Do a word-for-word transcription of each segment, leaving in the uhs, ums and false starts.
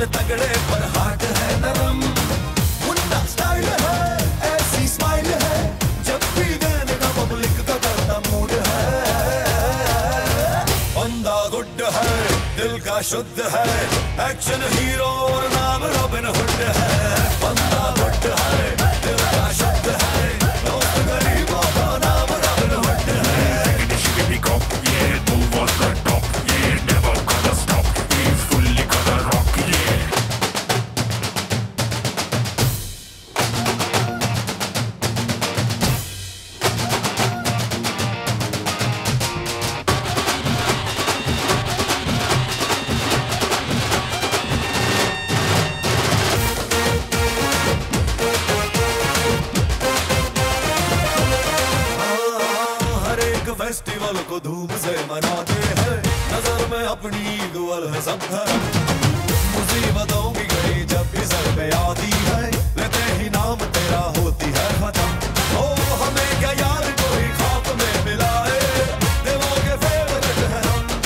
दिल तगड़े पर हार्ट है नरम। मुन्ना स्टाइल है, ऐसी स्माइल है, जब भी गाने का पब्लिक का करता मूड है। बंदा गुड है, दिल का शुद्ध है, एक्शन हीरो और नाम रॉबिन हुड है। बंदा गुड है, दिल का शुद्ध है, दोस्त गरीबों का नाम रॉबिन हुड है। फेस्टिवल को धूम से मनाते हैं, नजर में अपनी दुआल है सब धर्म। मुसीबतों की घड़ी जब भी सर पे आती है, लेते ही नाम तेरा होती है खत्म। ओ हमें क्या यार कोई खाप में मिलाए, देवों के फेवरेट है हम।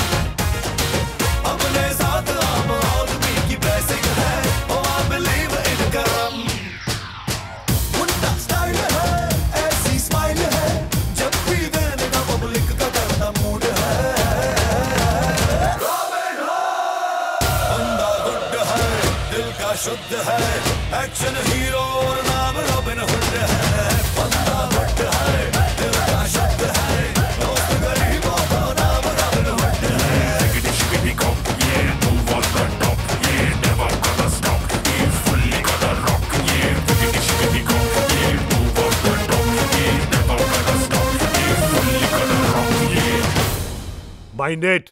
अपने साथ आम आदमी की ब्लेसिंग है, ओ I believe in करम। मुन्ना स्टाइल है, ऐसी स्माइल है, जब भी शुद्ध है, एक्शन हीरो और नाम रॉबिन हुड है। बंदा गुड है, दिल का शुद्ध है, दोस्त गरीबों का नाम रॉबिन हुड है। Bind it.